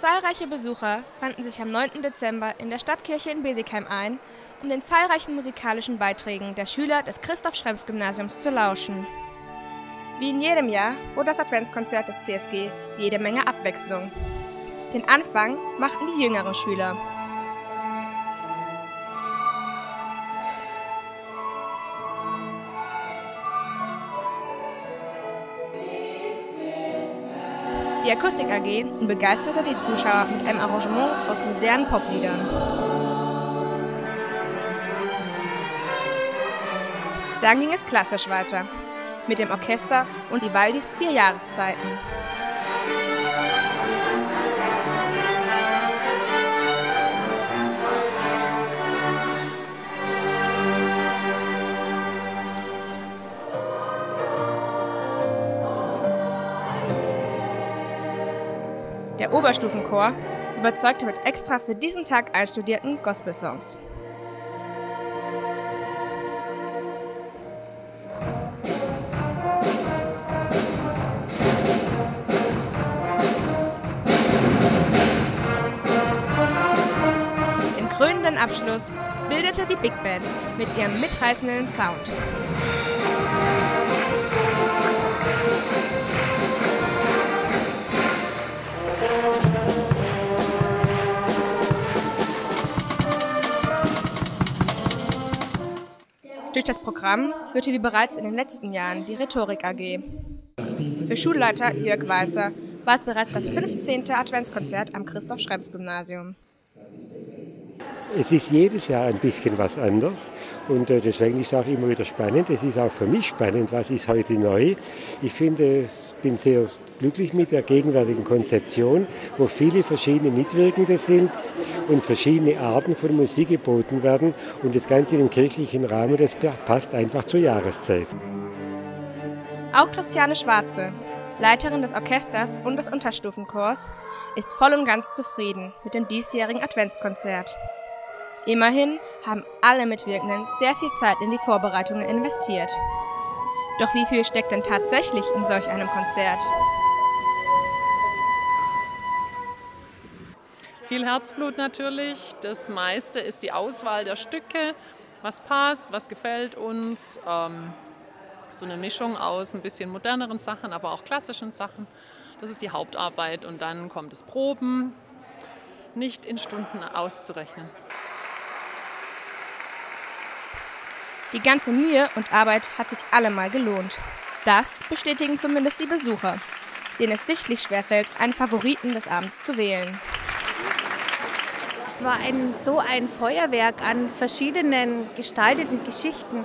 Zahlreiche Besucher fanden sich am 9. Dezember in der Stadtkirche in Besigheim ein, um den zahlreichen musikalischen Beiträgen der Schüler des Christoph-Schrempf-Gymnasiums zu lauschen. Wie in jedem Jahr bot das Adventskonzert des CSG jede Menge Abwechslung. Den Anfang machten die jüngeren Schüler. Die Akustik AG begeisterte die Zuschauer mit einem Arrangement aus modernen Popliedern. Dann ging es klassisch weiter, mit dem Orchester und Vivaldis 4 Jahreszeiten. Der Oberstufenchor überzeugte mit extra für diesen Tag einstudierten Gospel-Songs. Den krönenden Abschluss bildete die Big Band mit ihrem mitreißenden Sound. Durch das Programm führte wie bereits in den letzten Jahren die Rhetorik AG. Für Schulleiter Jörg Weißer war es bereits das 15. Adventskonzert am Christoph-Schrempf-Gymnasium. Es ist jedes Jahr ein bisschen was anders und deswegen ist es auch immer wieder spannend. Es ist auch für mich spannend, was ist heute neu. Ich finde, ich bin sehr glücklich mit der gegenwärtigen Konzeption, wo viele verschiedene Mitwirkende sind und verschiedene Arten von Musik geboten werden. Und das Ganze im kirchlichen Rahmen, das passt einfach zur Jahreszeit. Auch Christiane Schwarze, Leiterin des Orchesters und des Unterstufenchors, ist voll und ganz zufrieden mit dem diesjährigen Adventskonzert. Immerhin haben alle Mitwirkenden sehr viel Zeit in die Vorbereitungen investiert. Doch wie viel steckt denn tatsächlich in solch einem Konzert? Viel Herzblut natürlich. Das meiste ist die Auswahl der Stücke. Was passt, was gefällt uns. So eine Mischung aus ein bisschen moderneren Sachen, aber auch klassischen Sachen. Das ist die Hauptarbeit und dann kommt das Proben. Nicht in Stunden auszurechnen. Die ganze Mühe und Arbeit hat sich allemal gelohnt. Das bestätigen zumindest die Besucher, denen es sichtlich schwerfällt, einen Favoriten des Abends zu wählen. Es war so ein Feuerwerk an verschiedenen gestalteten Geschichten,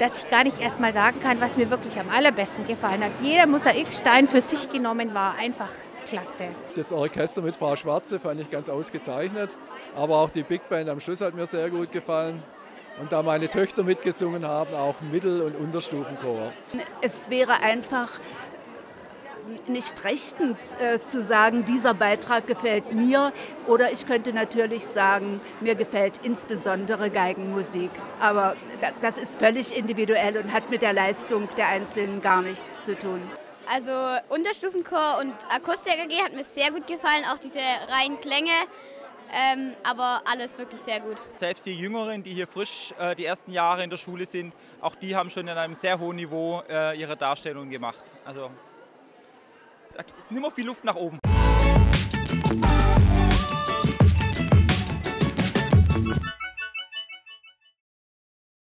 dass ich gar nicht erst mal sagen kann, was mir wirklich am allerbesten gefallen hat. Jeder Mosaikstein für sich genommen war einfach klasse. Das Orchester mit Frau Schwarze fand ich ganz ausgezeichnet, aber auch die Big Band am Schluss hat mir sehr gut gefallen. Und da meine Töchter mitgesungen haben, auch Mittel- und Unterstufenchor. Es wäre einfach nicht rechtens zu sagen, dieser Beitrag gefällt mir. Oder ich könnte natürlich sagen, mir gefällt insbesondere Geigenmusik. Aber das ist völlig individuell und hat mit der Leistung der Einzelnen gar nichts zu tun. Also Unterstufenchor und Akustik AG hat mir sehr gut gefallen, auch diese reinen Klänge. Aber alles wirklich sehr gut. Selbst die Jüngeren, die hier frisch die ersten Jahre in der Schule sind, auch die haben schon in einem sehr hohen Niveau ihre Darstellung gemacht. Also da ist nimmer viel Luft nach oben.